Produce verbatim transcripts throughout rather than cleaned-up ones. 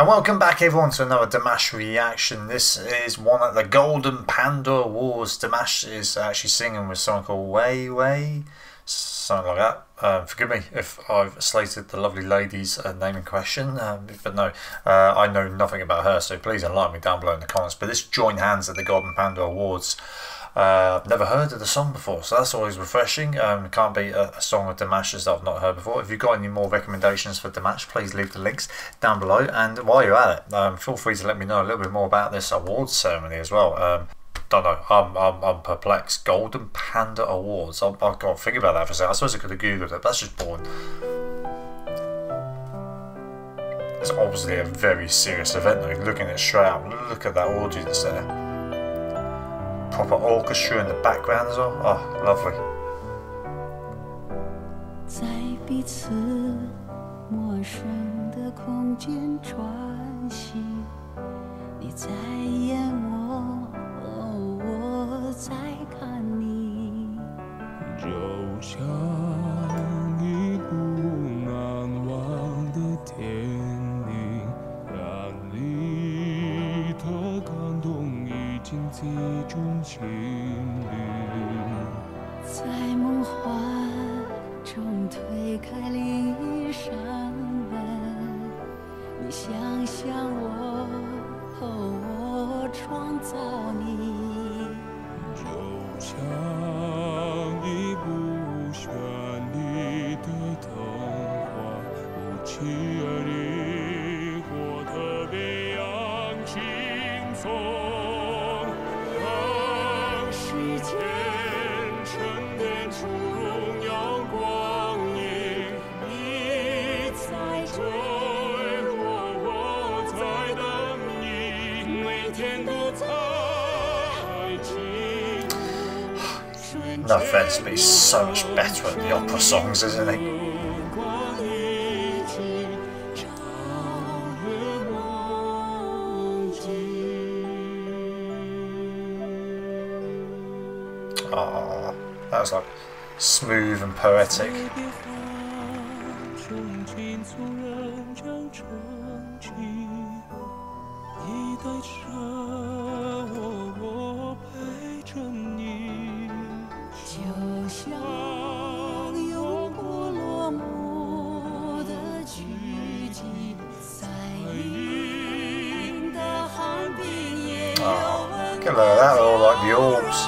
And welcome back everyone to another Dimash reaction. This is one at the Golden Panda Awards. Dimash is actually singing with someone called Wei Wei, something like that. Um, forgive me if I've slated the lovely lady's uh, name in question, um, but no, uh, I know nothing about her, so please enlighten me down below in the comments. But this Join Hands at the Golden Panda Awards. Uh, I've never heard of the song before, so that's always refreshing. Um, it can't be a, a song of Dimash's that I've not heard before. If you've got any more recommendations for Dimash, please leave the links down below. And while you're at it, um, feel free to let me know a little bit more about this awards ceremony as well. Um, don't know, I'm, I'm, I'm perplexed. Golden Panda Awards. I've got to think about that for a second. I suppose I could have Googled it, but that's just boring. It's obviously a very serious event though, looking at it straight out. Look at that audience there. Proper orchestra in the background as well. Oh, lovely. No offense, but he's so much better at the opera songs, isn't he? Oh, that was like smooth and poetic. Oh, look at that, all like the orbs.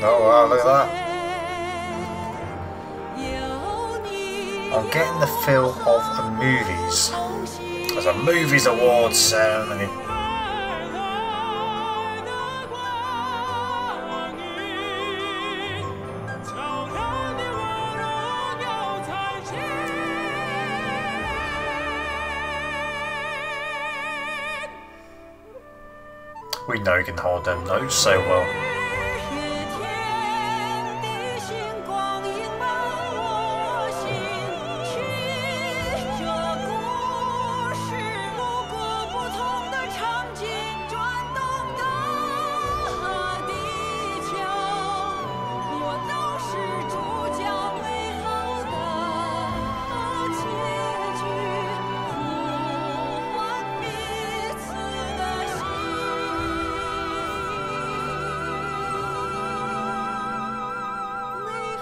Oh wow, look at that. I'm getting the feel of a movies. There's a movies awards ceremony. We know you can hold them notes so well.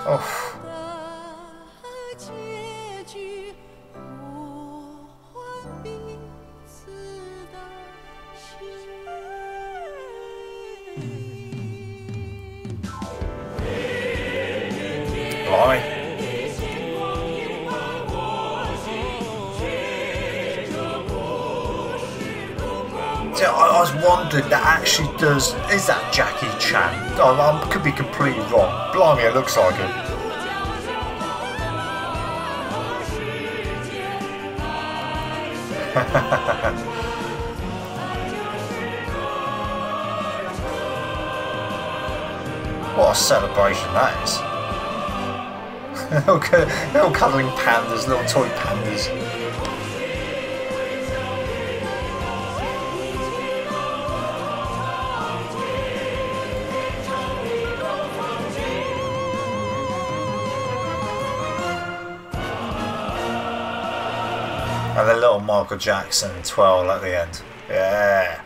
Oh. Blimey. So I was wondering, that actually does, is that Jackie Chan? Oh, I could be completely wrong. Blimey, it looks like it. What a celebration that is. Little cuddling pandas, little toy pandas. And a little Michael Jackson twirl at the end. Yeah.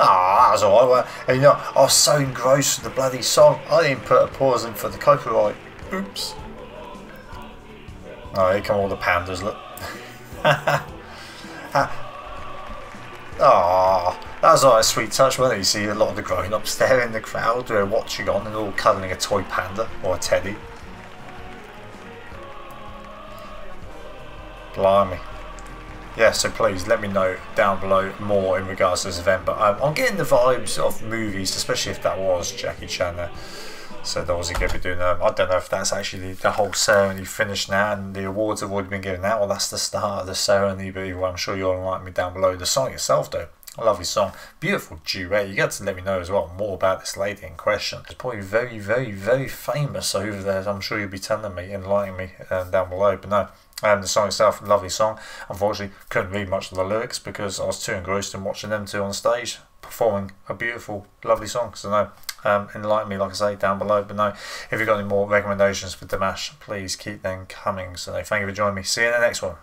Ah, oh, that was alright. And you know, I was so engrossed with the bloody song, I didn't put a pause in for the copyright. Oops. Oh, here come all the pandas, look. Ah, oh, that was like a sweet touch, wasn't it? You see a lot of the grown-ups there in the crowd, they're watching on and all cuddling a toy panda or a teddy. Blimey. Yeah, so please let me know down below more in regards to this event, but um, I'm getting the vibes of movies, especially if that was Jackie Chan there. So that was a good doing um, I don't know if that's actually the whole ceremony finished now and the awards have already been given out, or well, that's the start of the ceremony, but well, I'm sure you'll like me down below. The song itself though, a lovely song, beautiful duet. You got to let me know as well more about this lady in question. She's probably very, very, very famous over there. I'm sure you'll be telling me and liking me um, down below, but no. And the song itself, lovely song. Unfortunately, couldn't read much of the lyrics because I was too engrossed in watching them two on stage performing a beautiful, lovely song. So no, um, enlighten me, like I say, down below. But no, if you've got any more recommendations for Dimash, please keep them coming. So no, thank you for joining me. See you in the next one.